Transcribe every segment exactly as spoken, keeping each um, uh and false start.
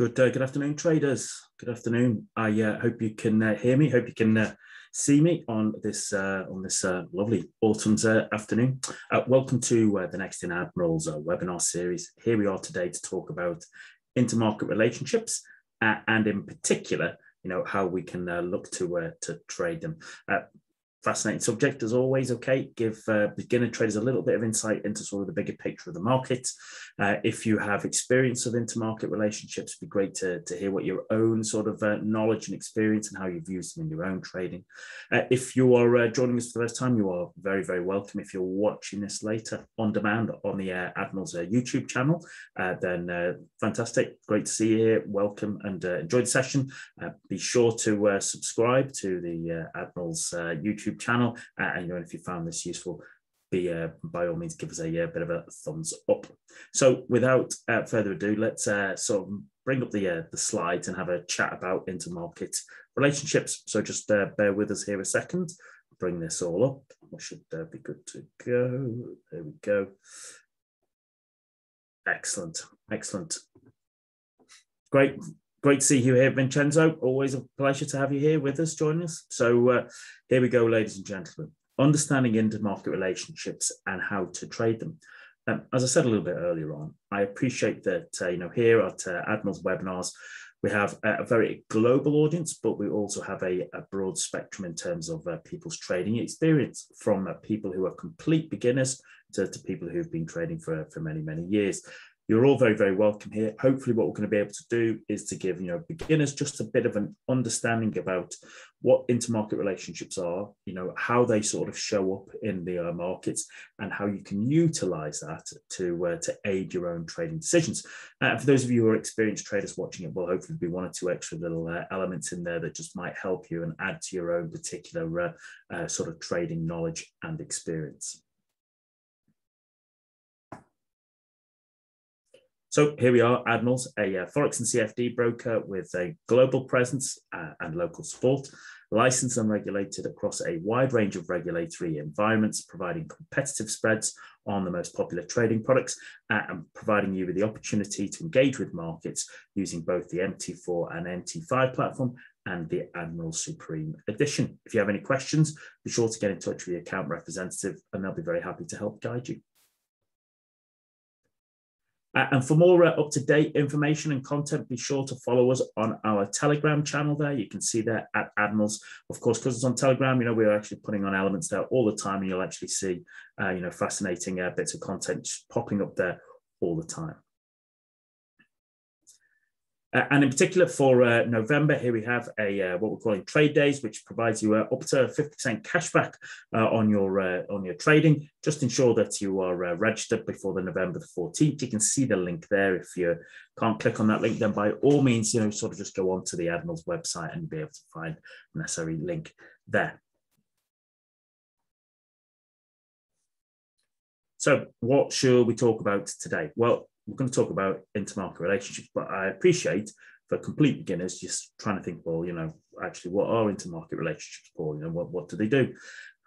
Good, uh, good afternoon, traders. Good afternoon. I uh, hope you can uh, hear me. Hope you can uh, see me on this uh, on this uh, lovely autumn's uh, afternoon. Uh, welcome to uh, the Next in Admiral's uh, webinar series. Here we are today to talk about intermarket relationships uh, and, in particular, you know, how we can uh, look to uh, to trade them. Uh, Fascinating subject as always. Okay, give uh, beginner traders a little bit of insight into sort of the bigger picture of the market. Uh, if you have experience of intermarket relationships, it'd be great to, to hear what your own sort of uh, knowledge and experience and how you've used them in your own trading. Uh, if you are uh, joining us for the first time, you are very, very welcome. If you're watching this later on demand on the uh, Admiral's uh, YouTube channel, uh, then uh, fantastic. Great to see you here. Welcome and uh, enjoy the session. Uh, be sure to uh, subscribe to the uh, Admiral's uh, YouTube channel, uh, and you know, if you found this useful, be uh, by all means give us a, a bit of a thumbs up. So without uh, further ado, let's uh, sort of bring up the uh, the slides and have a chat about intermarket relationships. So just uh, bear with us here a second, bring this all up. We should uh, be good to go. There we go. Excellent, excellent. Great. Great to see you here, Vincenzo. Always a pleasure to have you here with us, joining us. So uh, here we go, ladies and gentlemen. Understanding intermarket relationships and how to trade them. Um, as I said a little bit earlier on, I appreciate that uh, you know, here at uh, Admiral's webinars, we have a very global audience, but we also have a, a broad spectrum in terms of uh, people's trading experience, from uh, people who are complete beginners to, to people who've been trading for, for many, many years. You're all very, very welcome here. Hopefully what we're going to be able to do is to give, you know, beginners just a bit of an understanding about what intermarket relationships are, you know, how they sort of show up in the uh, markets and how you can utilize that to, uh, to aid your own trading decisions. Uh, for those of you who are experienced traders watching it, will hopefully be one or two extra little uh, elements in there that just might help you and add to your own particular uh, uh, sort of trading knowledge and experience. So here we are, Admiral's, a uh, Forex and C F D broker with a global presence uh, and local support, licensed and regulated across a wide range of regulatory environments, providing competitive spreads on the most popular trading products uh, and providing you with the opportunity to engage with markets using both the M T four and M T five platform and the Admiral Supreme Edition. If you have any questions, be sure to get in touch with your account representative and they'll be very happy to help guide you. Uh, and for more uh, up-to-date information and content, be sure to follow us on our Telegram channel there. You can see there at Admiral's. Of course, because it's on Telegram, you know, we're actually putting on elements there all the time, and you'll actually see, uh, you know, fascinating uh, bits of content popping up there all the time. Uh, and in particular for uh, November, here we have a uh, what we're calling Trade Days, which provides you uh, up to fifty percent cashback uh, on your uh, on your trading. Just ensure that you are uh, registered before the November the fourteenth. You can see the link there. If you can't click on that link, then by all means, you know, sort of just go on to the Admiral's website and be able to find the necessary link there. So what should we talk about today? Well, we're going to talk about intermarket relationships, but I appreciate for complete beginners just trying to think, well, you know, actually, what are intermarket relationships for? You know, what, what do they do?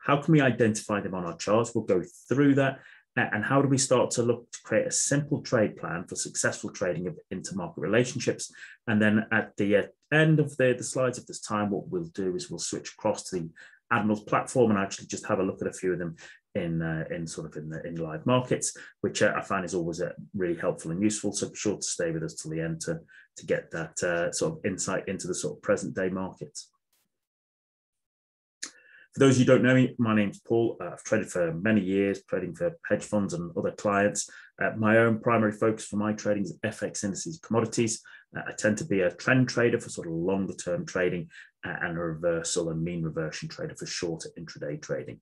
How can we identify them on our charts? We'll go through that. And how do we start to look to create a simple trade plan for successful trading of intermarket relationships? And then at the end of the, the slides of this time, what we'll do is we'll switch across to the Admiral's platform and actually just have a look at a few of them in uh, in sort of in the in live markets, which uh, I find is always uh, really helpful and useful. So be sure to stay with us till the end to, to get that uh, sort of insight into the sort of present day markets. For those who don't know me, my name's Paul. Uh, I've traded for many years, trading for hedge funds and other clients. Uh, my own primary focus for my trading is F X indices, commodities. Uh, I tend to be a trend trader for sort of longer term trading uh, and a reversal and mean reversion trader for shorter intraday trading.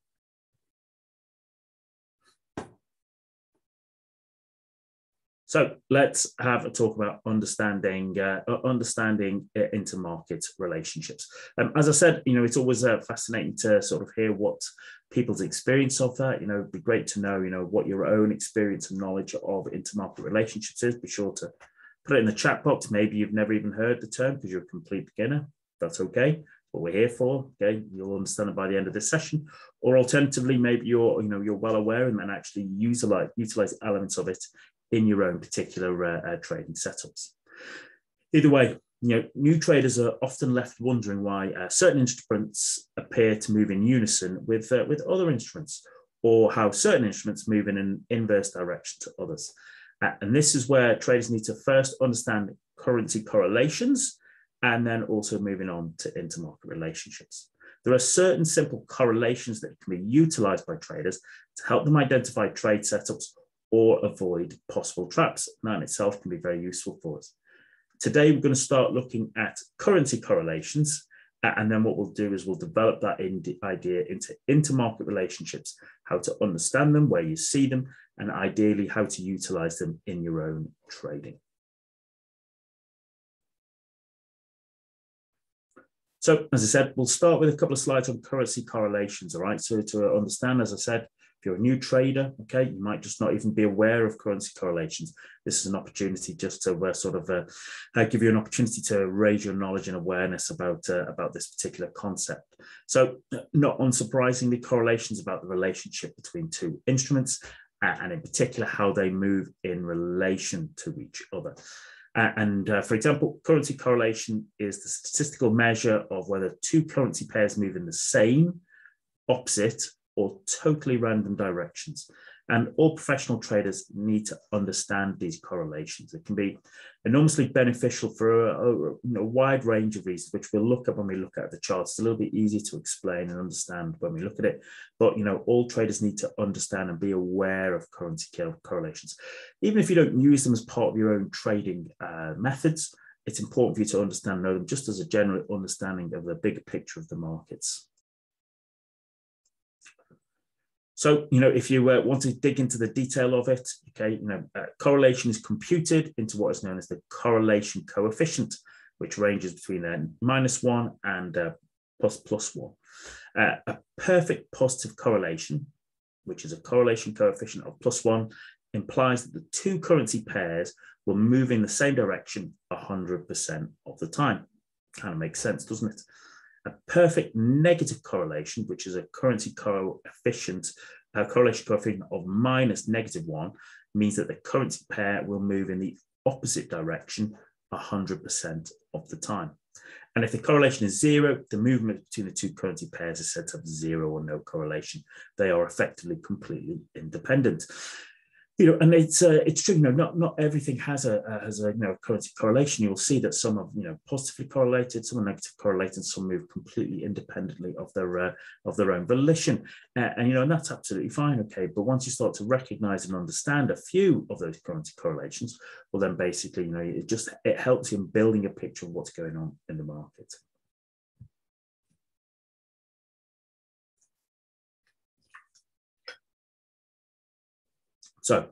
So let's have a talk about understanding uh, understanding intermarket relationships. Um, as I said, you know, it's always uh, fascinating to sort of hear what people's experience of that. You know, it'd be great to know, you know, what your own experience and knowledge of intermarket relationships is. Be sure to put it in the chat box. Maybe you've never even heard the term because you're a complete beginner. That's okay. What we're here for, okay, you'll understand it by the end of this session. Or alternatively, maybe you're, you know, you're well aware and then actually utilize utilize elements of it in your own particular uh, uh, trading setups. Either way, you know, new traders are often left wondering why uh, certain instruments appear to move in unison with uh, with other instruments, or how certain instruments move in an inverse direction to others. Uh, and this is where traders need to first understand currency correlations, and then also moving on to intermarket relationships. There are certain simple correlations that can be utilized by traders to help them identify trade setups or avoid possible traps. And that in itself can be very useful for us. Today, we're going to start looking at currency correlations. And then what we'll do is we'll develop that idea into intermarket relationships, how to understand them, where you see them, and ideally how to utilize them in your own trading. So, as I said, we'll start with a couple of slides on currency correlations, all right? So to understand, as I said, if you're a new trader, okay, you might just not even be aware of currency correlations. This is an opportunity just to uh, sort of uh, uh, give you an opportunity to raise your knowledge and awareness about, uh, about this particular concept. So, not unsurprisingly, correlations about the relationship between two instruments, uh, and in particular, how they move in relation to each other. Uh, and uh, for example, currency correlation is the statistical measure of whether two currency pairs move in the same, opposite, or totally random directions. And all professional traders need to understand these correlations. It can be enormously beneficial for a, a, you know, wide range of reasons, which we'll look at when we look at the charts. It's a little bit easier to explain and understand when we look at it. But, you know, all traders need to understand and be aware of currency correlations. Even if you don't use them as part of your own trading uh, methods, it's important for you to understand and know them just as a general understanding of the bigger picture of the markets. So, you know, if you uh, want to dig into the detail of it, okay, you know, uh, correlation is computed into what is known as the correlation coefficient, which ranges between uh, minus one and uh, plus plus one. Uh, a perfect positive correlation, which is a correlation coefficient of plus one, implies that the two currency pairs will move in the same direction one hundred percent of the time. Kind of makes sense, doesn't it? A perfect negative correlation, which is a currency coefficient, a correlation coefficient of minus negative one, means that the currency pair will move in the opposite direction one hundred percent of the time. And if the correlation is zero, the movement between the two currency pairs is said to have zero or no correlation. They are effectively completely independent. You know, and it's uh, it's true. You know, not not everything has a uh, has a you know currency correlation. You will see that some are you know positively correlated, some are negatively correlated, some move completely independently of their uh, of their own volition, uh, and you know and that's absolutely fine. Okay, but once you start to recognise and understand a few of those currency correlations, well, then basically you know it just it helps you in building a picture of what's going on in the market. So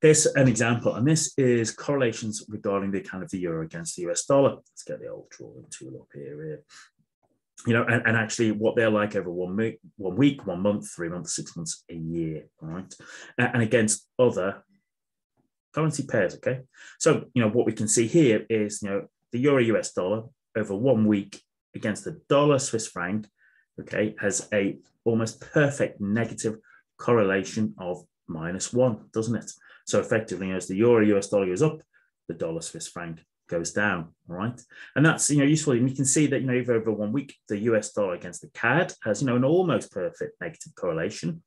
here's an example, and this is correlations regarding the kind of the euro against the U S dollar. Let's get the old drawing tool up here. here. You know, and, and actually what they're like over one week, one week, one month, three months, six months, a year, all right? And against other currency pairs, okay? So, you know, what we can see here is, you know, the euro U S dollar over one week against the dollar Swiss franc, okay, has a almost perfect negative correlation of minus one, doesn't it? So effectively, as the euro U S dollar goes up, the dollar Swiss franc goes down, all right? And that's, you know, useful. And you can see that, you know, over one week, the U S dollar against the C A D has, you know, an almost perfect negative correlation.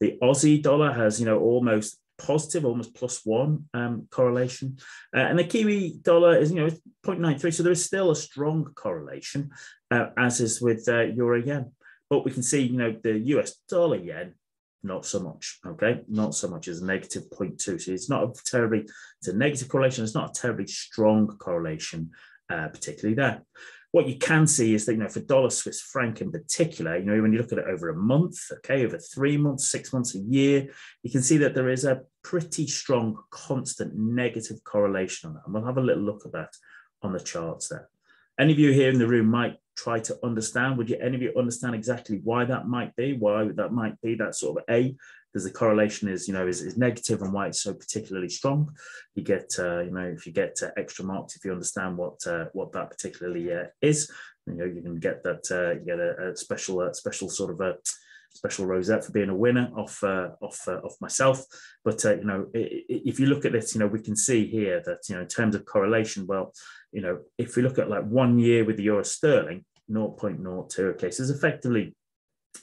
The Aussie dollar has, you know, almost positive, almost plus one um, correlation. Uh, and the Kiwi dollar is, you know, zero point nine three. So there is still a strong correlation, uh, as is with uh, euro yen. But we can see, you know, the U S dollar yen, not so much, okay? Not so much as negative zero point two. So it's not a terribly, it's a negative correlation. It's not a terribly strong correlation, uh, particularly there. What you can see is that, you know, for dollar Swiss franc in particular, you know, when you look at it over a month, okay, over three months, six months, a year, you can see that there is a pretty strong constant negative correlation on that. And we'll have a little look at that on the charts there. Any of you here in the room might try to understand, would you, any of you understand exactly why that might be, why that might be that sort of A, because the correlation is, you know, is, is negative and why it's so particularly strong. You get, uh, you know, if you get uh, extra marks, if you understand what uh, what that particularly uh, is, you know, you can get that, uh, you get a, a special, uh, special sort of a special rosette for being a winner off uh, off uh, off myself. But uh, you know, if you look at this, you know, we can see here that, you know, in terms of correlation, well, you know, if we look at like one year with the euro sterling, zero point zero two, okay, so it's effectively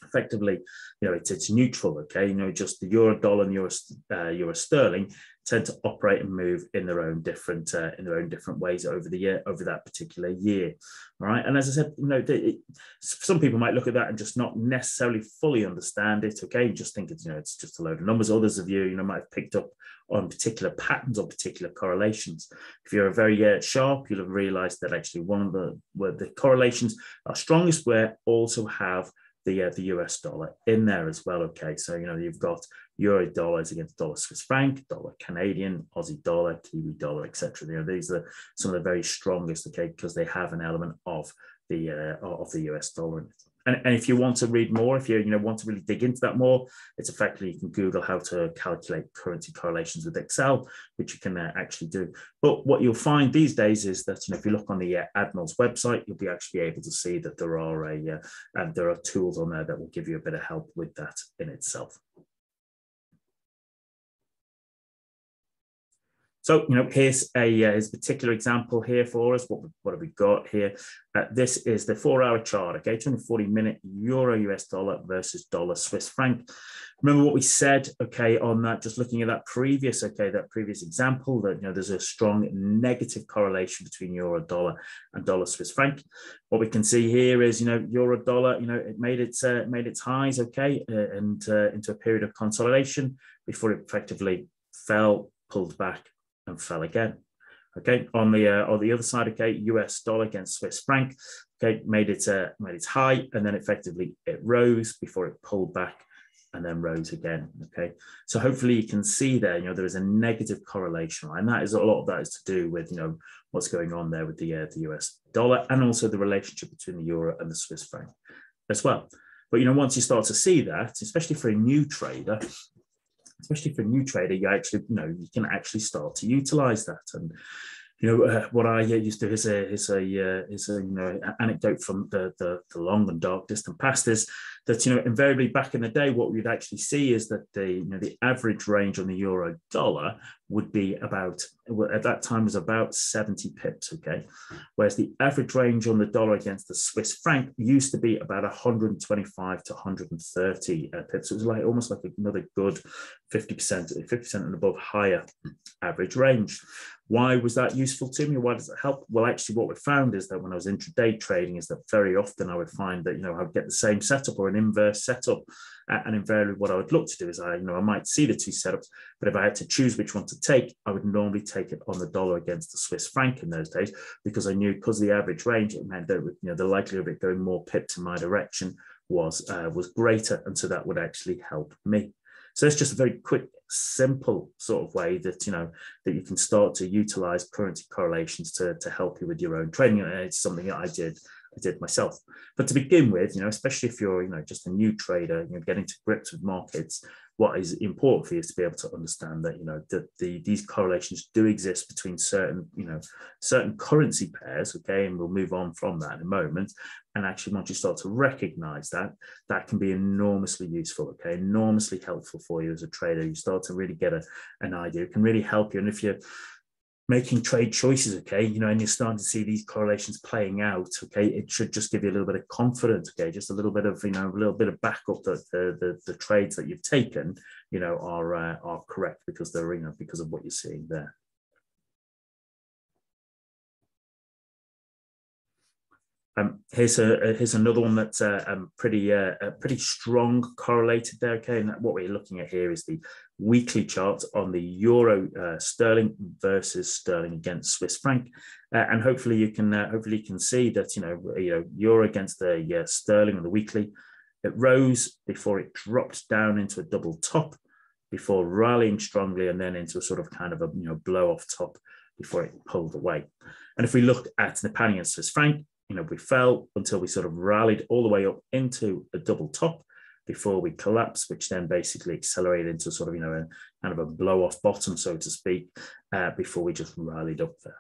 effectively you know, it's, it's neutral, okay, you know, just the euro dollar and euro uh, euro sterling tend to operate and move in their own different uh, in their own different ways over the year, over that particular year, all right? And as I said, you know, it, some people might look at that and just not necessarily fully understand it, okay? You just think it's, you know, it's just a load of numbers. Others of you, you know, might have picked up on particular patterns or particular correlations. If you're very uh, sharp, you'll have realised that actually one of the where the correlations are strongest where also have the uh, the U S dollar in there as well, okay? So, you know, you've got euro dollars against dollar Swiss franc, dollar Canadian, Aussie dollar, Kiwi dollar, et cetera. You know, these are some of the very strongest, okay, because they have an element of the uh, of the U S dollar. And, and if you want to read more, if you you know want to really dig into that more, it's effectively you can Google how to calculate currency correlations with Excel, which you can uh, actually do. But what you'll find these days is that, you know, if you look on the uh, Admiral's website, you'll be actually able to see that there are a uh, and there are tools on there that will give you a bit of help with that in itself. So, you know, here's a, uh, here's a particular example here for us. What, what have we got here? Uh, this is the four-hour chart, okay? two hundred forty minute euro U S dollar versus dollar Swiss franc. Remember what we said, okay, on that, just looking at that previous, okay, that previous example, that, you know, there's a strong negative correlation between euro dollar and dollar Swiss franc. What we can see here is, you know, euro dollar, you know, it made its, uh, made its highs, okay, uh, and uh, into a period of consolidation before it effectively fell, pulled back, and fell again. Okay, on the uh, on the other side, okay, U S dollar against Swiss franc, okay, made it uh, made its high, and then effectively it rose before it pulled back, and then rose again. Okay, so hopefully you can see there, you know, there is a negative correlation, right? And that is a lot of that is to do with, you know, what's going on there with the uh, the U S dollar, and also the relationship between the euro and the Swiss franc as well. But, you know, once you start to see that, especially for a new trader. Especially for a new trader, you actually, you know, you can actually start to utilize that. And, you know, uh, what I used to is a is a uh, is a you know, anecdote from the, the the long and dark distant past is that, you know, invariably back in the day, what we'd actually see is that the you know the average range on the euro dollar would be about, at that time was about seventy pips, okay, whereas the average range on the dollar against the Swiss franc used to be about one hundred twenty-five to one hundred thirty uh, pips. It was like almost like another good fifty percent, fifty percent and above higher average range. Why was that useful to me? Why does it help? Well, actually, what we found is that when I was intraday trading, is that very often I would find that, you know, I would get the same setup or an inverse setup, and invariably what I would look to do is I, you know, I might see the two setups, but if I had to choose which one to take, I would normally take it on the dollar against the Swiss franc in those days, because I knew, because the average range, it meant that, you know, the likelihood of it going more pips in my direction was uh, was greater, and so that would actually help me. So it's just a very quick, simple sort of way that, you know, that you can start to utilize currency correlations to, to help you with your own trading. And it's something that I did, I did myself. But to begin with, you know, especially if you're, you know, just a new trader, you know, getting to grips with markets, what is important for you is to be able to understand that, you know, that the, these correlations do exist between certain, you know, certain currency pairs, okay, and we'll move on from that in a moment. And actually, once you start to recognize that, that can be enormously useful, okay, enormously helpful for you as a trader. You start to really get a, an idea. It can really help you. And if you're making trade choices, okay, you know, and you're starting to see these correlations playing out, okay, it should just give you a little bit of confidence, okay, just a little bit of, you know, a little bit of backup that the, the, the trades that you've taken, you know, are, uh, are correct, because they're, you know, because of what you're seeing there. Um, here's a here's another one that's uh, um, pretty uh, pretty strong correlated there. Okay, and what we're looking at here is the weekly chart on the euro uh, sterling versus sterling against Swiss franc, uh, and hopefully you can uh, hopefully you can see that, you know, you know euro against the uh, sterling on the weekly, it rose before it dropped down into a double top, before rallying strongly and then into a sort of kind of a you know blow off top before it pulled away. And if we look at the pound against Swiss franc, you know, we fell until we sort of rallied all the way up into a double top before we collapsed, which then basically accelerated into sort of, you know, a kind of a blow off bottom, so to speak, uh, before we just rallied up there.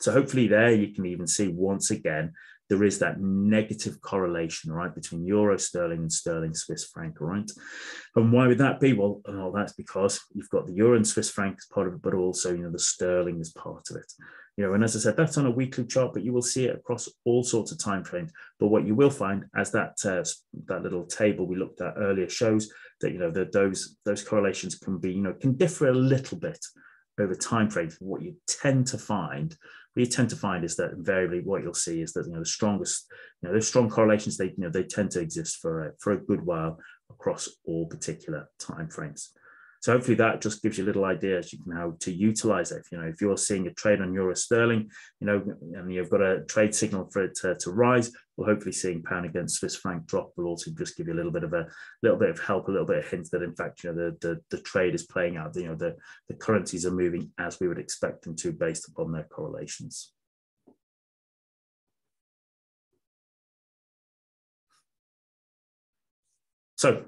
So hopefully there you can even see once again there is that negative correlation, right, between euro sterling and sterling Swiss franc, right? And why would that be? Well, oh, that's because you've got the euro and Swiss franc as part of it, but also, you know, the sterling is part of it. You know, and as I said, that's on a weekly chart, but you will see it across all sorts of time frames. But what you will find, as that uh, that little table we looked at earlier shows, that, you know, that those those correlations can be, you know, can differ a little bit over time frames. What you tend to find, what you tend to find is that invariably what you'll see is that, you know, the strongest, you know, those strong correlations, they, you know, they tend to exist for a, for a good while across all particular time frames. So hopefully that just gives you a little idea as you can how to utilize it. If, you know, if you're seeing a trade on euro sterling, you know, and you've got a trade signal for it to, to rise, well, hopefully seeing pound against Swiss franc drop will also just give you a little bit of a little bit of help, a little bit of hint that in fact, you know, the the, the trade is playing out. You know, the the currencies are moving as we would expect them to based upon their correlations. So.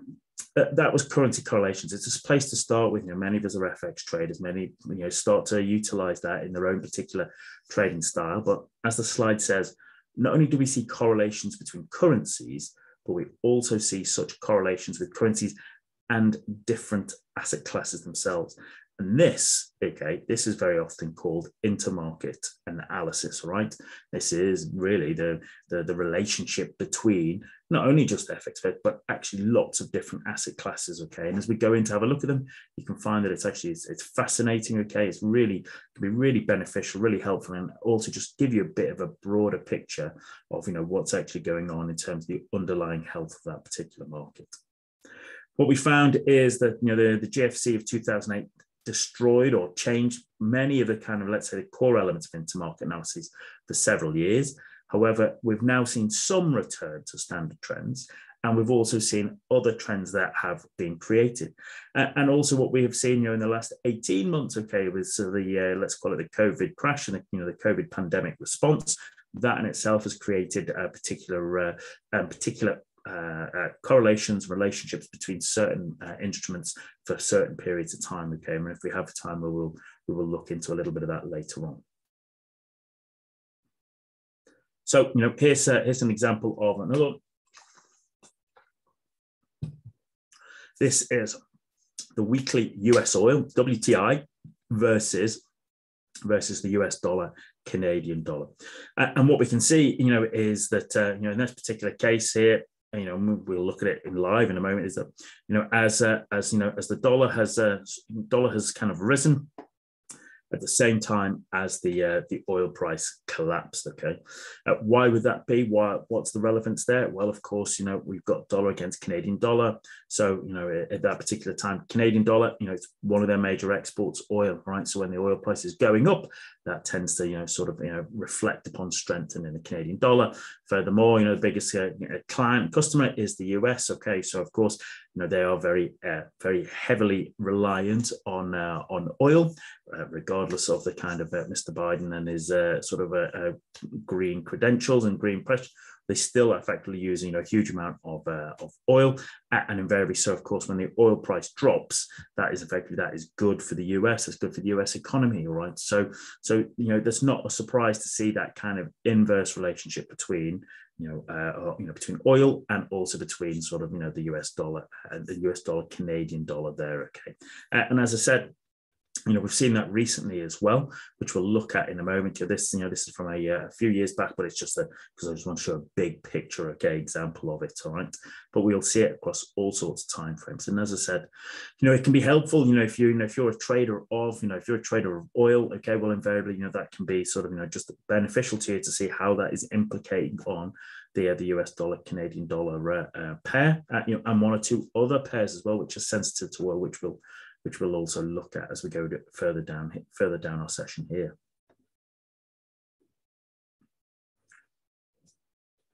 That was currency correlations. It's a place to start with. You know, many of us are F X traders. Many, you know, start to utilize that in their own particular trading style. But as the slide says, not only do we see correlations between currencies, but we also see such correlations with currencies and different asset classes themselves. And this, okay, this is very often called intermarket analysis, right? This is really the, the, the relationship between not only just F X, but actually lots of different asset classes, okay? And as we go in to have a look at them, you can find that it's actually, it's, it's fascinating, okay? It's really, can be really beneficial, really helpful, and also just give you a bit of a broader picture of, you know, what's actually going on in terms of the underlying health of that particular market. What we found is that, you know, the, the G F C of two thousand eight, destroyed or changed many of the kind of, let's say, the core elements of intermarket analysis for several years. However, we've now seen some return to standard trends, and we've also seen other trends that have been created. And also what we have seen, you know, in the last eighteen months, okay, with so the, uh, let's call it the COVID crash and the, you know, the COVID pandemic response, that in itself has created a particular, uh, a particular Uh, uh, correlations, relationships between certain uh, instruments for certain periods of time. Okay, and if we have time, we will we will look into a little bit of that later on. So, you know, here's uh, here's an example of another. This is the weekly U S oil W T I versus versus the U S dollar, Canadian dollar, uh, and what we can see, you know, is that uh, you know, in this particular case here, you know, we'll look at it in live in a moment, is that, you know, as uh, as you know, as the dollar has uh, dollar has kind of risen at the same time as the uh, the oil price collapsed. Okay, uh, why would that be? Why? What's the relevance there? Well, of course, you know, we've got dollar against Canadian dollar. So, you know, at that particular time, Canadian dollar, you know, it's one of their major exports, oil, right? So when the oil price is going up, that tends to, you know, sort of, you know, reflect upon strengthening the Canadian dollar. Furthermore, you know, the biggest uh, client customer is the U S. Okay, so of course, you know, they are very, uh, very heavily reliant on uh, on oil, uh, regardless of the kind of uh, Mister Biden and his uh, sort of uh, uh, green credentials and green pressure. They still are effectively using, you know, a huge amount of uh, of oil, and invariably so. Of course, when the oil price drops, that is effectively that is good for the U S. That's good for the U S economy, all right. So, so you know, that's not a surprise to see that kind of inverse relationship between, you know, uh, or, you know, between oil and also between sort of, you know, the U S dollar and the U S dollar Canadian dollar there. Okay, uh, and as I said, you know, we've seen that recently as well, which we'll look at in a moment. You know, this, you know, this is from a, uh, a few years back, but it's just that because I just want to show a big picture, okay, example of it, all right. But we'll see it across all sorts of time frames. And as I said, you know, it can be helpful, you know, if you, you know, if you're a trader of, you know, if you're a trader of oil, okay, well, invariably, you know, that can be sort of, you know, just beneficial to you to see how that is implicating on the, uh, the U S dollar, Canadian dollar uh, uh, pair, uh, you know, and one or two other pairs as well, which are sensitive to oil, which will. Which we'll also look at as we go further down, further down our session here.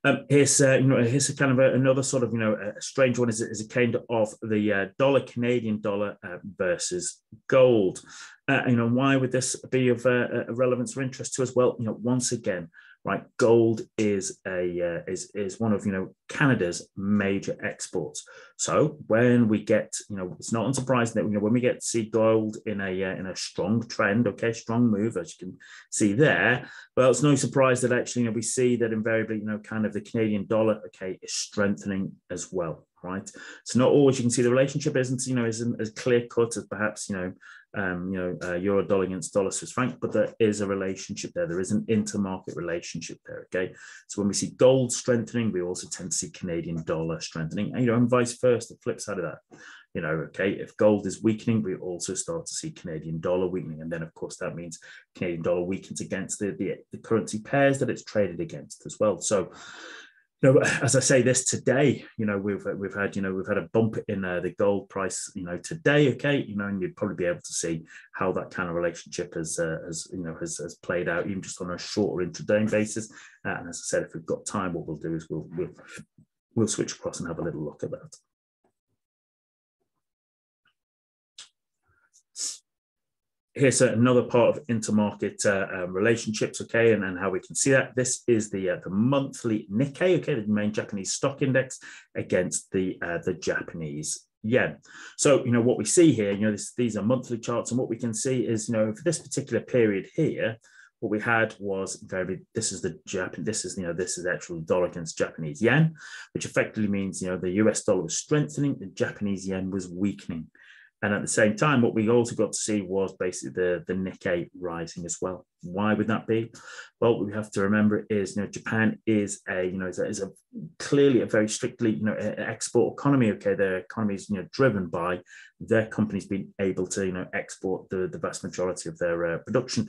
Um, here's uh, you know, here's a kind of a, another sort of, you know, a strange one, is, is a kind of the uh, dollar Canadian dollar uh, versus gold. Uh, you know, why would this be of uh, relevance or interest to us? Well, you know, once again, right? Gold is a uh, is is one of you know Canada's major exports. So when we get you know it's not unsurprising that you know when we get to see gold in a uh, in a strong trend, okay, strong move as you can see there. Well, it's no surprise that actually you know we see that invariably you know kind of the Canadian dollar, okay, is strengthening as well, right? It's not always you can see the relationship isn't you know isn't as clear cut as perhaps you know. Um, you know, uh, euro dollar against dollar Swiss franc, but there is a relationship there. There is an intermarket relationship there. Okay, so when we see gold strengthening, we also tend to see Canadian dollar strengthening, and you know, and vice versa. The flip side of that, you know, okay, if gold is weakening, we also start to see Canadian dollar weakening, and then of course that means Canadian dollar weakens against the the, the currency pairs that it's traded against as well. So. No, as I say this today, you know we've we've had you know we've had a bump in uh, the gold price, you know today, okay, you know, and you'd probably be able to see how that kind of relationship has uh, has you know has, has played out even just on a shorter intraday basis. Uh, and as I said, if we've got time, what we'll do is we'll we'll we'll switch across and have a little look at that. Here's another part of intermarket uh, um, relationships, okay, and then how we can see that. This is the uh, the monthly Nikkei, okay, the main Japanese stock index against the uh, the Japanese yen. So you know what we see here, you know, this, these are monthly charts, and what we can see is you know for this particular period here, what we had was very. This is the Japan. This is you know this is the actual dollar against Japanese yen, which effectively means you know the U S dollar was strengthening, the Japanese yen was weakening. And at the same time, what we also got to see was basically the, the Nikkei rising as well. Why would that be? Well, what we have to remember is, you know, Japan is a, you know, is a, is a clearly a very strictly, you know, export economy. Okay, their economy is, you know, driven by their companies being able to, you know, export the, the vast majority of their uh, production.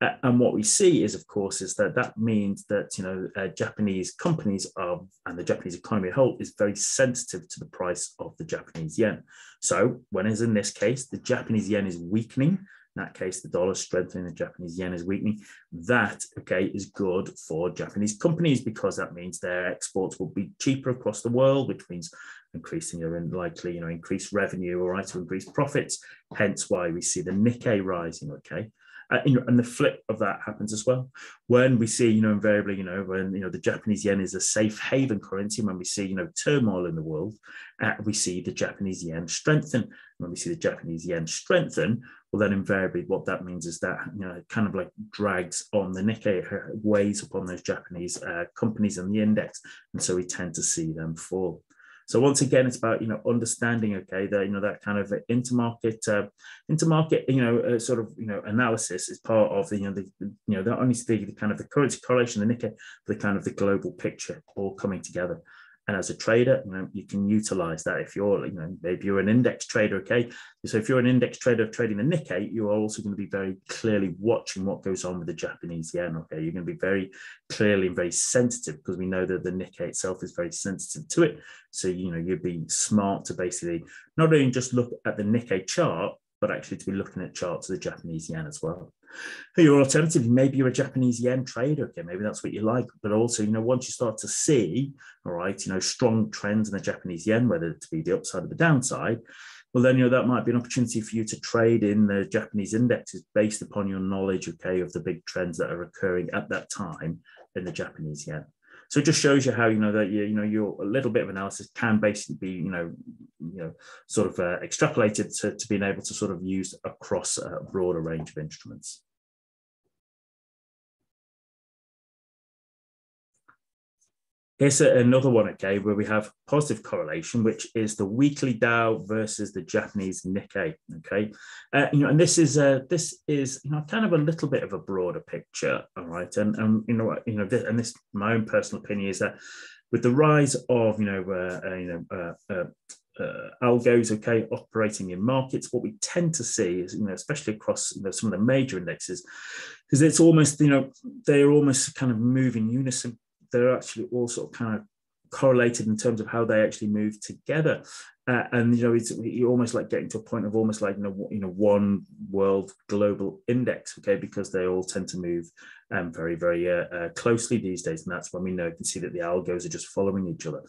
Uh, and what we see is, of course, is that that means that, you know, uh, Japanese companies are, and the Japanese economy as a whole is very sensitive to the price of the Japanese yen. So when is in this case, the Japanese yen is weakening, in that case, the dollar strengthening, the Japanese yen is weakening. That, okay, is good for Japanese companies because that means their exports will be cheaper across the world, which means increasing your likely, you know, increased revenue, all right, to increase profits. Hence why we see the Nikkei rising, okay. Uh, and the flip of that happens as well when we see, you know, invariably, you know, when, you know, the Japanese yen is a safe haven currency. When we see, you know, turmoil in the world, uh, we see the Japanese yen strengthen. When we see the Japanese yen strengthen, well, then invariably what that means is that, you know, it kind of like drags on the Nikkei, weighs upon those Japanese uh, companies in the index. And so we tend to see them fall. So once again, it's about, you know, understanding, okay, that, you know, that kind of intermarket, uh, intermarket, you know, uh, sort of, you know, analysis is part of the, you know, the, you know, not only the, the kind of the currency correlation, the Nikkei, but the kind of the global picture all coming together. And as a trader, you know, you can utilize that if you're, you know, maybe you're an index trader, okay? So if you're an index trader trading the Nikkei, you are also going to be very clearly watching what goes on with the Japanese yen, okay? You're going to be very clearly and very sensitive because we know that the Nikkei itself is very sensitive to it. So, you know, you'd be smart to basically not only just look at the Nikkei chart, but actually to be looking at charts of the Japanese yen as well. Your alternative, maybe you're a Japanese yen trader, okay, maybe that's what you like, but also, you know, once you start to see, all right, you know, strong trends in the Japanese yen, whether it be the upside or the downside, well, then, you know, that might be an opportunity for you to trade in the Japanese indexes based upon your knowledge, okay, of the big trends that are occurring at that time in the Japanese yen. So it just shows you how, you know, that, you, you know, your a little bit of analysis can basically be, you know, you know, sort of uh, extrapolated to, to being able to sort of use across a broader range of instruments. Here's another one, okay, where we have positive correlation, which is the weekly Dow versus the Japanese Nikkei, okay, uh, you know, and this is uh, this is you know kind of a little bit of a broader picture, all right, and and you know you know this, and this my own personal opinion is that with the rise of you know uh, uh, you know uh, uh, Uh, algos, okay, operating in markets, what we tend to see is, you know, especially across, you know, some of the major indexes, because it's almost, you know, they're almost kind of moving unison. They're actually all sort of kind of correlated in terms of how they actually move together. Uh, and, you know, it's you almost like getting to a point of almost like, you know, you know, one world global index, okay, because they all tend to move um, very, very uh, uh, closely these days. And that's when we know, you can see that the algos are just following each other.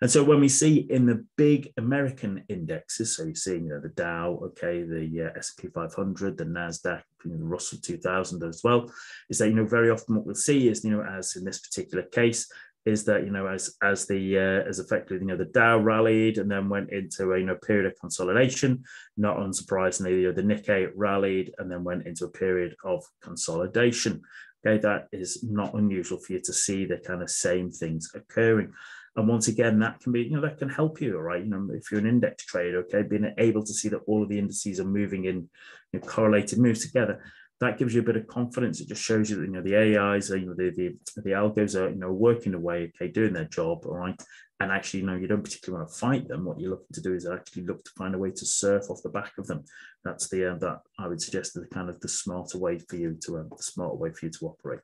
And so when we see in the big American indexes, so you're seeing, you know, the Dow, okay, the uh, S and P five hundred, the NASDAQ, you know, the Russell two thousand as well, is that, you know, very often what we'll see is, you know, as in this particular case, is that, you know, as as the uh, as effectively, you know, the Dow rallied and then went into a, you know, period of consolidation. Not unsurprisingly, you know, the Nikkei rallied and then went into a period of consolidation. Okay, that is not unusual for you to see the kind of same things occurring. And once again, that can be, you know, that can help you, right? You know, if you're an index trader, okay, being able to see that all of the indices are moving in, you know, correlated moves together. That gives you a bit of confidence. It just shows you that, you know, the A Is, you know, the, the, the algos are, you know, working away, okay, doing their job, all right. And actually, you know, you don't particularly want to fight them. What you're looking to do is actually look to find a way to surf off the back of them. That's the, uh, that I would suggest the kind of the smarter way for you to, um, the smarter way for you to operate.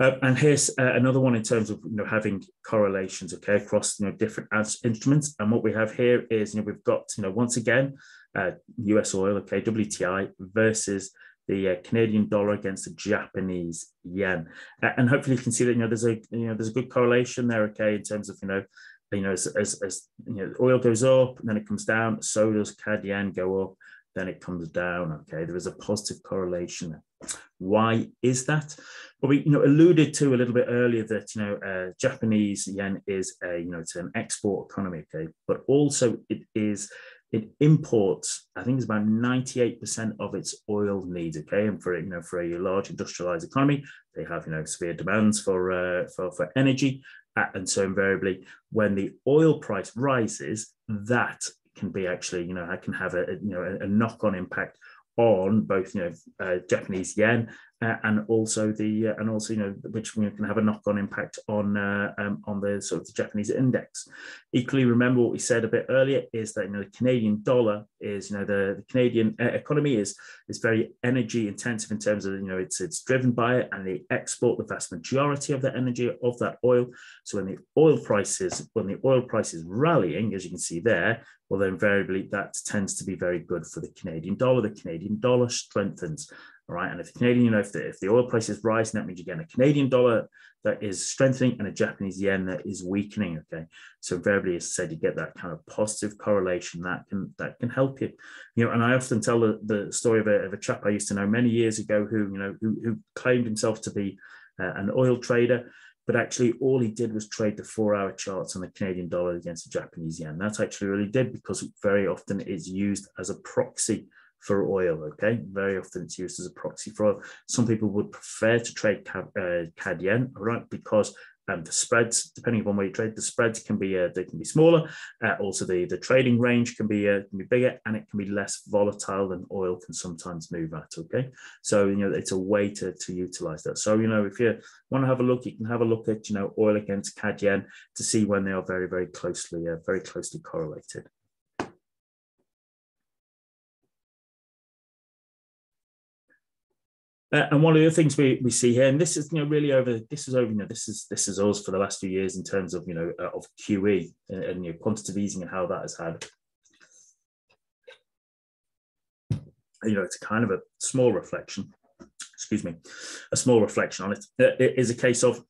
Uh, and here's uh, another one in terms of, you know, having correlations, okay, across, you know, different instruments. And what we have here is, you know, we've got, you know, once again, uh, U S oil, okay, W T I versus the uh, Canadian dollar against the Japanese yen. Uh, and hopefully you can see that, you know, there's a, you know, there's a good correlation there, okay, in terms of, you know, you know, as, as, as you know, oil goes up and then it comes down, so does C A D yen go up, then it comes down, okay. There is a positive correlation there. Why is that? Well, we, you know, alluded to a little bit earlier that, you know, uh, Japanese yen is a, you know, it's an export economy, okay, but also it is, it imports, I think it's about ninety-eight percent of its oil needs, okay, and for, you know, for a large industrialized economy, they have, you know, severe demands for, uh, for, for energy, uh, and so invariably, when the oil price rises, that can be actually, you know, I can have a, a you know, a, a knock-on impact on both, you know, uh, Japanese yen uh, and also the uh, and also, you know, which we can have a knock-on impact on uh, um, on the sort of the Japanese index. Equally, remember what we said a bit earlier is that, you know, the Canadian dollar is, you know, the, the Canadian economy is is very energy intensive in terms of, you know, it's it's driven by it, and they export the vast majority of the energy of that oil. So when the oil prices when the oil price is rallying, as you can see there, well, then invariably that tends to be very good for the Canadian dollar. The Canadian dollar strengthens, all right. And if the Canadian, you know, if the, if the oil price is rising, that means you get a Canadian dollar that is strengthening and a Japanese yen that is weakening, okay. So invariably, as I said, you get that kind of positive correlation that can that can help you, you know. And I often tell the, the story of a, of a chap I used to know many years ago who, you know, who, who claimed himself to be uh, an oil trader. But actually, all he did was trade the four-hour charts on the Canadian dollar against the Japanese yen. That's actually really did because very often it's used as a proxy for oil, okay? Very often it's used as a proxy for oil. Some people would prefer to trade C A D yen, all right, because um, the spreads, depending upon where you trade, the spreads can be uh, they can be smaller. Uh, also, the, the trading range can be, uh, can be bigger, and it can be less volatile than oil can sometimes move at, okay? So, you know, it's a way to, to utilize that. So, you know, if you want to have a look, you can have a look at, you know, oil against C A D yen to see when they are very, very closely, uh, very closely correlated. Uh, and one of the other things we, we see here, and this is, you know, really over, this is over, you know, this is, this is us for the last few years in terms of, you know, uh, of Q E and, and, you know, quantitative easing and how that has had, you know, it's kind of a small reflection, excuse me, a small reflection on it. It is a case of,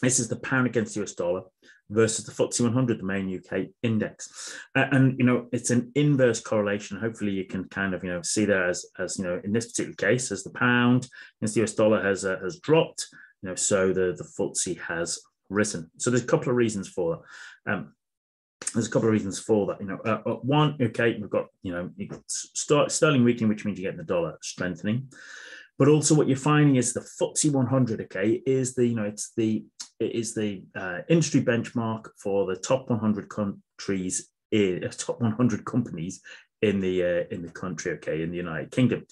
this is the pound against U S dollar versus the F T S E one hundred, the main U K index. Uh, and, you know, it's an inverse correlation. Hopefully you can kind of, you know, see that as, as you know, in this particular case, as the pound against the U S dollar has uh, has dropped, you know, so the, the F T S E has risen. So there's a couple of reasons for that. Um, there's a couple of reasons for that. You know, uh, uh, one, okay, we've got, you know, you start sterling weakening, which means you get the dollar strengthening. But also what you're finding is the F T S E one hundred, okay, is the, you know, it's the, it is the uh, industry benchmark for the top one hundred countries, in, uh, top one hundred companies in the, uh, in the country, okay, in the United Kingdom.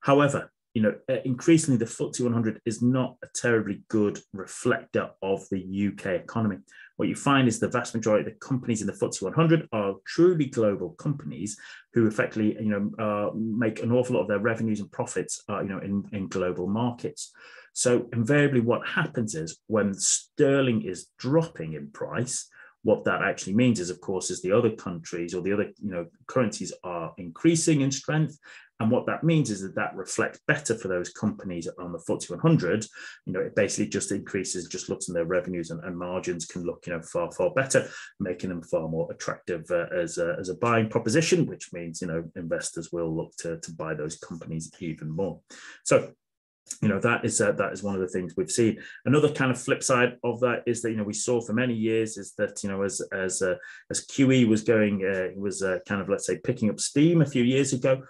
However, you know, increasingly the F T S E one hundred is not a terribly good reflector of the U K economy. What you find is the vast majority of the companies in the F T S E one hundred are truly global companies who effectively, you know, uh, make an awful lot of their revenues and profits, uh, you know, in, in global markets. So invariably what happens is when sterling is dropping in price, what that actually means is, of course, is the other countries or the other, you know, currencies are increasing in strength. And what that means is that that reflects better for those companies on the F T S E one hundred. You know, it basically just increases, just looks in their revenues and, and margins can look, you know, far, far better, making them far more attractive uh, as, a, as a buying proposition, which means, you know, investors will look to, to buy those companies even more. So, you know, that is uh, that is one of the things we've seen. Another kind of flip side of that is that, you know, we saw for many years is that, you know, as as uh, as Q E was going, uh, was uh, kind of, let's say, picking up steam a few years ago,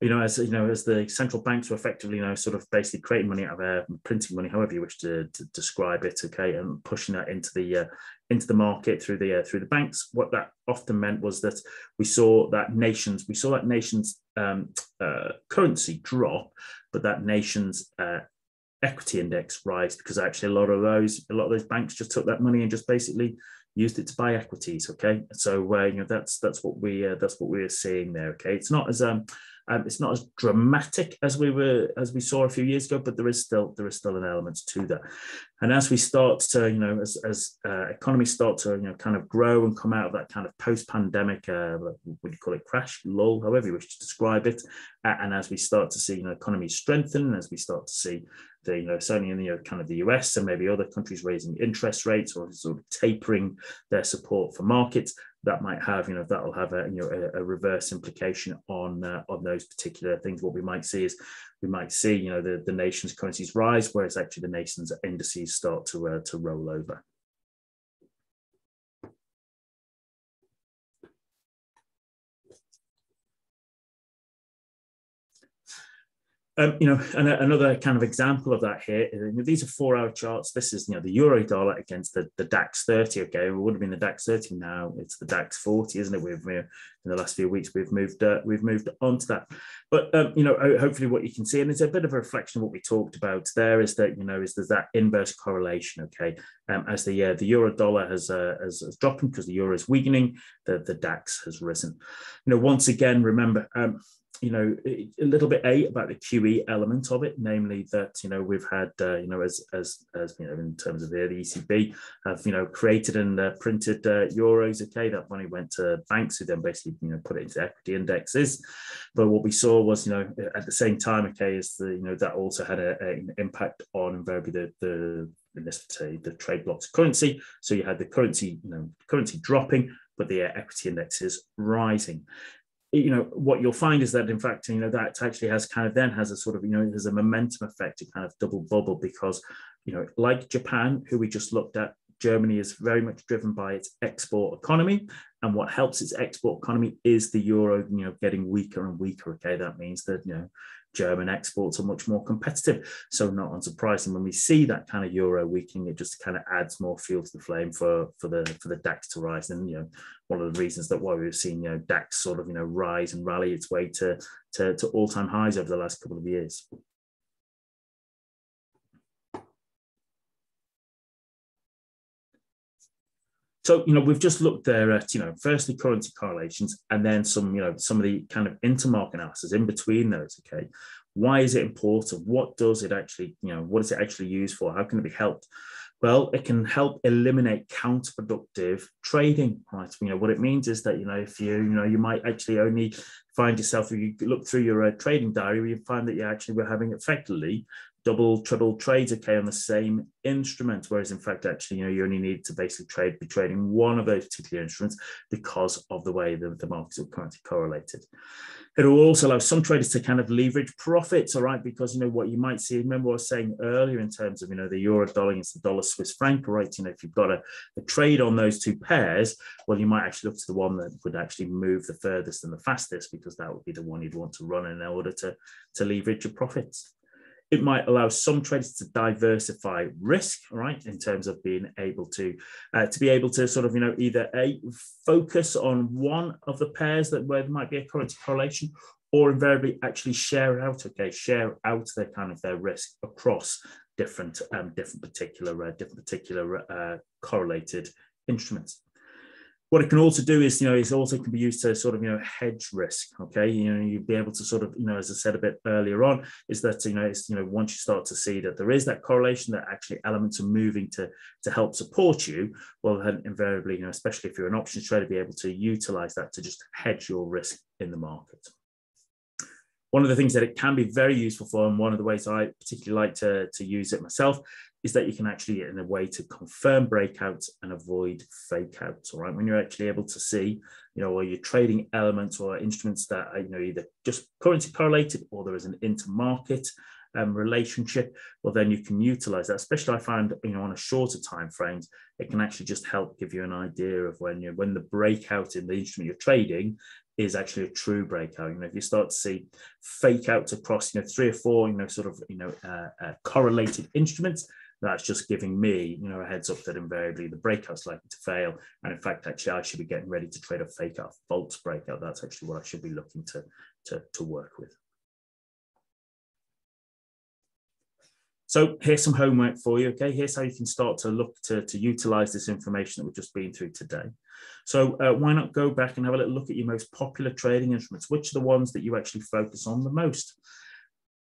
you know, as you know, as the central banks were effectively, you know, sort of basically creating money out of air, printing money, however you wish to, to describe it, okay, and pushing that into the uh, into the market through the uh, through the banks. What that often meant was that we saw that nations, we saw that nations um, uh, currency drop, but that nations uh, equity index rise, because actually a lot of those a lot of those banks just took that money and just basically used it to buy equities. Okay, so uh, you know, that's that's what we uh, that's what we are seeing there. Okay, it's not as um. Um, it's not as dramatic as we were as we saw a few years ago, but there is still there is still an element to that. And as we start to, you know, as as uh, economies start to, you know, kind of grow and come out of that kind of post-pandemic, uh, would you call it crash, lull, however you wish to describe it, uh, and as we start to see, you know, economies strengthen, as we start to see the, you know, certainly in the, you know, kind of the U S and maybe other countries raising interest rates or sort of tapering their support for markets, that might have, you know, that'll have a, you know, a, a reverse implication on uh, on those particular things. What we might see is we might see, you know, the, the nation's currencies rise, whereas actually the nation's indices start to uh, to roll over. Um, you know, and another kind of example of that here, you know, these are four-hour charts. This is, you know, the euro dollar against the, the DAX thirty. Okay, it would have been the DAX thirty. Now it's the DAX forty, isn't it? We've in the last few weeks we've moved uh, we've moved on to that. But um, you know, hopefully what you can see, and it's a bit of a reflection of what we talked about there, is that, you know, is there's that inverse correlation. Okay, um, as the uh, the euro dollar has uh, has, has dropped because the euro is weakening, the the DAX has risen. You know, once again, remember. Um, You know, a little bit a about the Q E element of it, namely that, you know, we've had uh, you know, as as as you know, in terms of the, the E C B have, you know, created and uh, printed uh, euros. Okay, that money went to banks who then basically, you know, put it into equity indexes. But what we saw was, you know, at the same time, okay, is the, you know, that also had a, a, an impact on invariably the the in this say the trade bloc's currency. So you had the currency, you know, currency dropping, but the equity indexes rising. You know, what you'll find is that, in fact, you know, that actually has kind of then has a sort of, you know, there's a momentum effect, a kind of double bubble, because, you know, like Japan, who we just looked at, Germany is very much driven by its export economy. And what helps its export economy is the euro, you know, getting weaker and weaker. Okay, that means that, you know, German exports are much more competitive. So not unsurprising, when we see that kind of euro weakening, it just kind of adds more fuel to the flame for, for the for the DAX to rise. And, you know, one of the reasons that why we've seen, you know, DAX sort of, you know, rise and rally its way to, to, to all-time highs over the last couple of years. So, you know, we've just looked there at, you know, firstly currency correlations, and then some, you know, some of the kind of intermarket analysis in between those. Okay, why is it important? What does it actually, you know, what is it actually used for? How can it be helped? Well, it can help eliminate counterproductive trading, right? You know, what it means is that, you know, if you, you know, you might actually only find yourself, if you look through your uh, trading diary, you find that you actually were having effectively double, triple trades, okay, on the same instrument, whereas in fact, actually, you know, you only need to basically trade, be trading one of those particular instruments because of the way the, the markets are currently correlated. It will also allow some traders to kind of leverage profits, all right, because, you know, what you might see, remember what I was saying earlier in terms of, you know, the euro dollar against the dollar Swiss franc, right, you know, if you've got a, a trade on those two pairs, well, you might actually look to the one that would actually move the furthest and the fastest, because that would be the one you'd want to run in order to, to leverage your profits. It might allow some traders to diversify risk, right, in terms of being able to uh, to be able to sort of, you know, either a focus on one of the pairs that where there might be a currency correlation, or invariably actually share out, okay, share out their kind of their risk across different, um, different particular, uh, different particular uh, correlated instruments. What it can also do is, you know, it also can be used to sort of, you know, hedge risk. Okay, you know, you'd be able to sort of, you know, as I said a bit earlier on, is that, you know, it's, you know, once you start to see that there is that correlation, that actually elements are moving to to help support you, well, then invariably, you know, especially if you're an options trader, be able to utilize that to just hedge your risk in the market. One of the things that it can be very useful for, and one of the ways I particularly like to, to use it myself, is that you can actually, in a way, to confirm breakouts and avoid fakeouts, all right? When you're actually able to see, you know, are you trading elements or instruments that are, you know, either just currency correlated or there is an intermarket um, relationship, well, then you can utilize that. Especially I find, you know, on a shorter time frames, it can actually just help give you an idea of when you when the breakout in the instrument you're trading is actually a true breakout. You know, if you start to see fake outs across, you know, three or four, you know, sort of, you know, uh, uh, correlated instruments, that's just giving me, you know, a heads up that invariably the breakout's likely to fail. And in fact, actually, I should be getting ready to trade a fake out, false breakout. That's actually what I should be looking to, to, to work with. So here's some homework for you, okay? Here's how you can start to look to, to utilize this information that we've just been through today. So uh, why not go back and have a little look at your most popular trading instruments? Which are the ones that you actually focus on the most?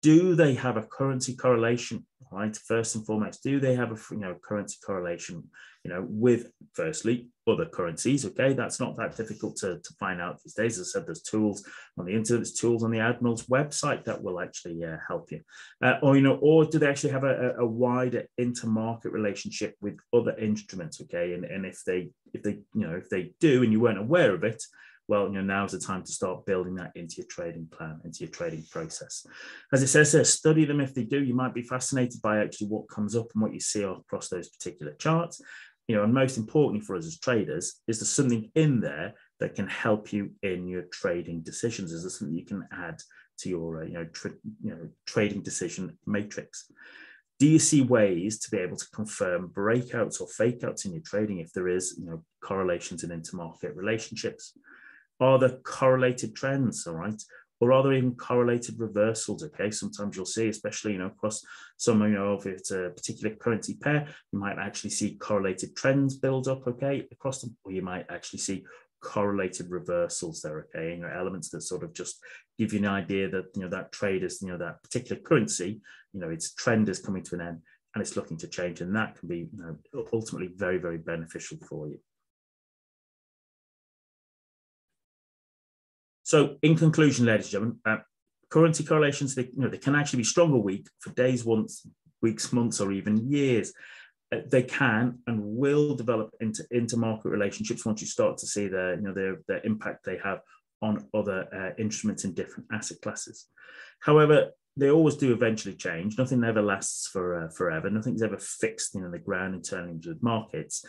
Do they have a currency correlation, right? First and foremost, do they have a, you know, currency correlation, you know, with firstly other currencies? Okay, that's not that difficult to, to find out these days. As I said, there's tools on the internet, there's tools on the Admiral's website that will actually uh, help you. Uh, or, you know, or do they actually have a, a wider intermarket relationship with other instruments? Okay, and, and if they, if they, you know, if they do, and you weren't aware of it, well, you know, now's the time to start building that into your trading plan, into your trading process. As it says here, study them. If they do, you might be fascinated by actually what comes up and what you see across those particular charts. You know, and most importantly for us as traders, is there something in there that can help you in your trading decisions? Is there something you can add to your, uh, you know, tra you know, trading decision matrix? Do you see ways to be able to confirm breakouts or fakeouts in your trading if there is, you know, correlations and intermarket relationships? Are there correlated trends, all right? Or are there even correlated reversals, okay? Sometimes you'll see, especially, you know, across some, you know, if it's a particular currency pair, you might actually see correlated trends build up, okay, across them, or you might actually see correlated reversals there, okay? And, you know, elements that sort of just give you an idea that, you know, that trade is, you know, that particular currency, you know, its trend is coming to an end and it's looking to change. And that can be, you know, ultimately very, very beneficial for you. So in conclusion, ladies and gentlemen, uh, currency correlations, they, you know, they can actually be strong or weak for days, once, weeks, months, or even years. Uh, they can and will develop into intermarket relationships once you start to see their, you know, their, their impact they have on other uh, instruments in different asset classes. However, they always do eventually change. Nothing ever lasts for uh, forever. Nothing's ever fixed in the ground in terms of markets.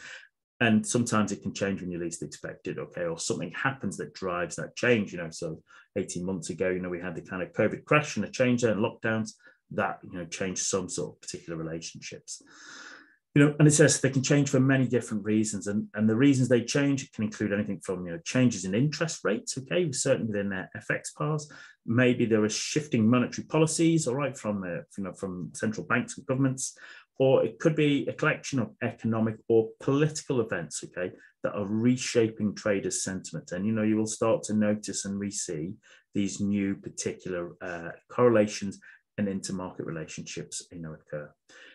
And sometimes it can change when you least expect it, okay, or something happens that drives that change, you know. So eighteen months ago, you know, we had the kind of COVID crash and a change there and lockdowns that, you know, changed some sort of particular relationships. You know, and it says they can change for many different reasons. And, and the reasons they change can include anything from, you know, changes in interest rates, okay, certainly within their F X pairs. Maybe there are shifting monetary policies, all right, from, uh, you know, from central banks and governments. Or it could be a collection of economic or political events, okay, that are reshaping traders' sentiment. And, you know, you will start to notice and re-see these new particular uh, correlations and intermarket relationships, you know, occur.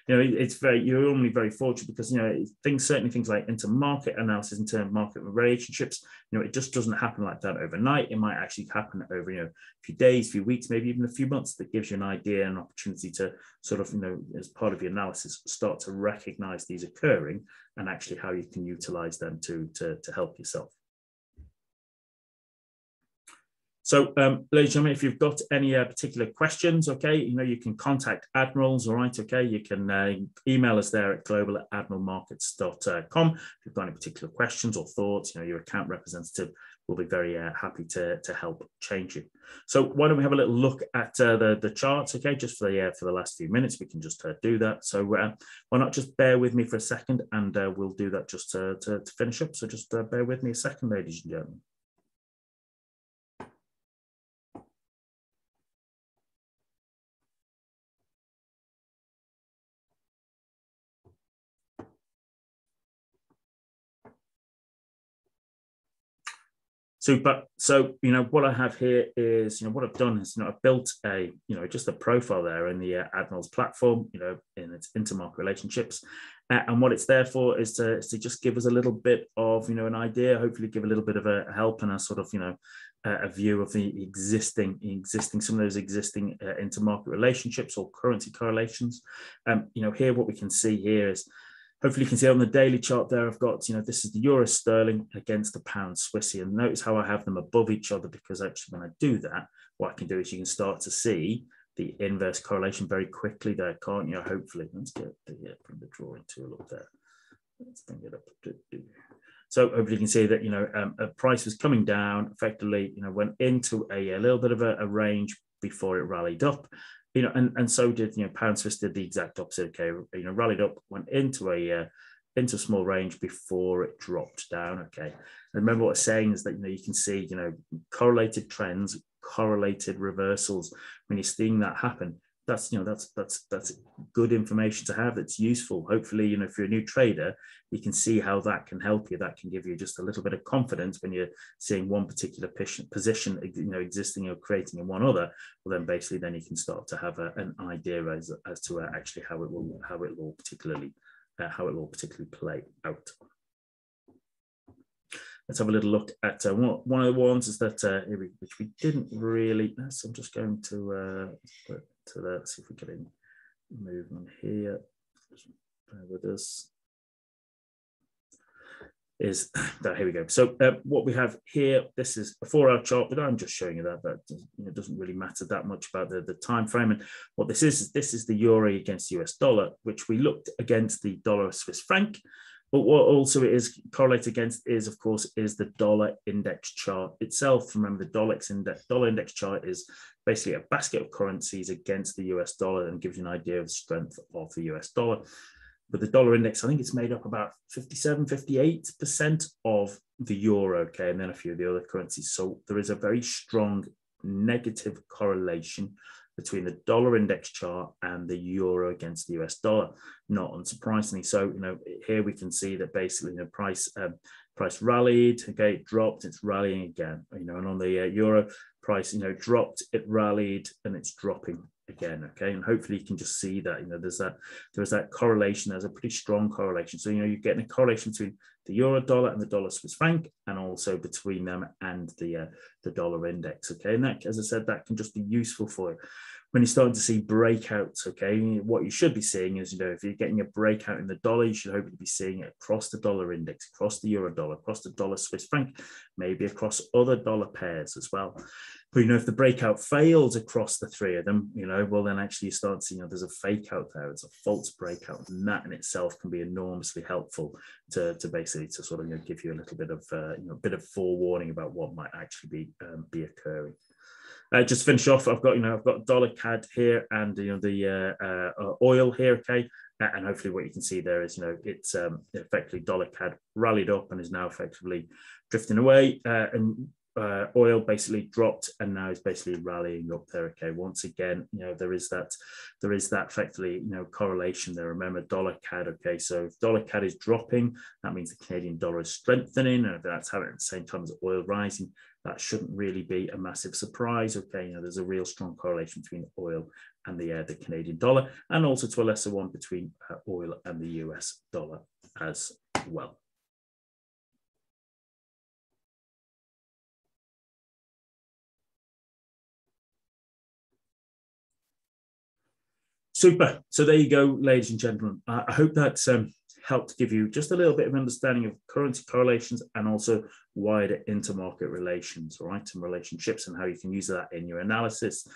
You know, it's very, you're normally very fortunate because, you know, things, certainly things like intermarket analysis and intermarket relationships, you know, it just doesn't happen like that overnight. It might actually happen over, you know, a few days, a few weeks, maybe even a few months. That gives you an idea and an opportunity to sort of, you know, as part of your analysis, start to recognize these occurring and actually how you can utilize them to, to, to help yourself. So, um, ladies and gentlemen, if you've got any uh, particular questions, okay, you know, you can contact Admirals, all right, okay, you can uh, email us there at global at admiral markets dot com. If you've got any particular questions or thoughts, you know, your account representative will be very uh, happy to, to help change you. So why don't we have a little look at uh, the, the charts, okay, just for the, uh, for the last few minutes, we can just uh, do that. So uh, why not just bear with me for a second and uh, we'll do that just to, to, to finish up. So just uh, bear with me a second, ladies and gentlemen. So, but so, you know, what I have here is, you know, what I've done is, you know, I've built a, you know, just a profile there in the uh, Admiral's platform, you know, in its intermarket relationships. Uh, and what it's there for is to, is to just give us a little bit of, you know, an idea, hopefully give a little bit of a help and a sort of, you know, uh, a view of the existing, existing, some of those existing uh, intermarket relationships or currency correlations. Um, you know, here, what we can see here is, hopefully you can see on the daily chart there, I've got, you know, this is the euro sterling against the pound Swissie. And notice how I have them above each other, because actually when I do that, what I can do is you can start to see the inverse correlation very quickly there, can't you? Hopefully, let's get the, yeah, bring the drawing tool up there. Let's bring it up. So hopefully you can see that, you know, um, a price was coming down effectively, you know, went into a, a little bit of a, a range before it rallied up. You know, and, and so did, you know, pound Swiss did the exact opposite. Okay, you know, rallied up, went into a uh, into a small range before it dropped down. Okay, and remember what I'm saying is that, you know, you can see, you know, correlated trends, correlated reversals. When you're seeing that happen, that's, you know, that's that's that's good information to have. That's useful. Hopefully, you know, if you're a new trader, you can see how that can help you. That can give you just a little bit of confidence when you're seeing one particular position, you know, existing or creating in one other. Well, then basically, then you can start to have a, an idea as as to uh, actually how it will how it will particularly uh, how it will particularly play out. Let's have a little look at uh, one of the ones is that uh, which we didn't really. So I'm just going to uh, to that. See if we get in movement here. Bear with us. Is that here we go? So uh, what we have here, this is a four-hour chart, but I'm just showing you that that doesn't, you know, doesn't really matter that much about the the time frame. And what this is is this is the euro against the U S dollar, which we looked against the dollar Swiss franc. But what also it is correlated against is, of course, is the dollar index chart itself. Remember, the dollar index, dollar index chart is basically a basket of currencies against the U S dollar and gives you an idea of the strength of the U S dollar. But the dollar index, I think it's made up about fifty-seven, fifty-eight percent of the euro, okay, and then a few of the other currencies. So there is a very strong negative correlation between the dollar index chart and the euro against the U S dollar, not unsurprisingly. So, you know, here we can see that basically the price um, price rallied, okay, it dropped, it's rallying again, you know, and on the uh, euro price, you know, dropped, it rallied, and it's dropping again, okay, and hopefully you can just see that, you know, there's that, there's that correlation, there's a pretty strong correlation. So, you know, you're getting a correlation between the euro dollar and the dollar Swiss franc, and also between them and the uh, the dollar index, okay, and that, as I said, that can just be useful for you when you're starting to see breakouts, okay. What you should be seeing is, you know, if you're getting a breakout in the dollar, you should hopefully be seeing it across the dollar index, across the euro dollar, across the dollar Swiss franc, maybe across other dollar pairs as well. But, you know, if the breakout fails across the three of them, you know, well, then actually you start seeing, you know, there's a fake out there, it's a false breakout, and that in itself can be enormously helpful to, to basically to sort of, you know, give you a little bit of, uh, you know, a bit of forewarning about what might actually be, um, be occurring. Uh, just to finish off, I've got, you know, I've got dollar C A D here and, you know, the uh, uh, oil here, okay, and hopefully what you can see there is, you know, it's um, effectively dollar C A D rallied up and is now effectively drifting away, uh, and uh, oil basically dropped and now is basically rallying up there, okay. Once again, you know, there is that, there is that effectively, you know, correlation there. Remember, dollar C A D, okay, so if dollar C A D is dropping, that means the Canadian dollar is strengthening, and if that's happening at the same time as oil rising, that shouldn't really be a massive surprise, okay. You know, there's a real strong correlation between oil and the uh, the Canadian dollar, and also to a lesser one between uh, oil and the U S dollar as well. Super. So there you go, ladies and gentlemen. Uh, I hope that's um, helped give you just a little bit of understanding of currency correlations and also wider intermarket relations, all right, and relationships, and how you can use that in your analysis.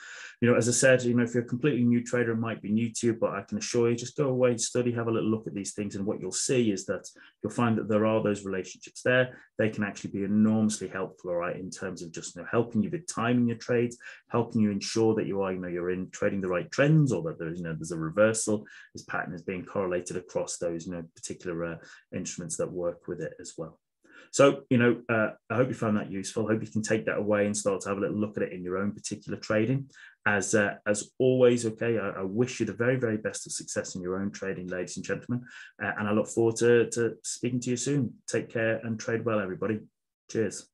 You know, as I said, you know, if you're a completely new trader, it might be new to you, but I can assure you, just go away, study, have a little look at these things, and what you'll see is that you'll find that there are those relationships there. They can actually be enormously helpful, all right, in terms of just, you know, helping you with timing your trades, helping you ensure that you are, you know, you're in trading the right trends, or that there's, you know, there's a reversal, this pattern is being correlated across those, you know, particular uh, instruments that work with it as well. So, you know, uh, I hope you found that useful. I hope you can take that away and start to have a little look at it in your own particular trading. As uh, as always, okay, I, I wish you the very, very best of success in your own trading, ladies and gentlemen. Uh, and I look forward to, to speaking to you soon. Take care and trade well, everybody. Cheers.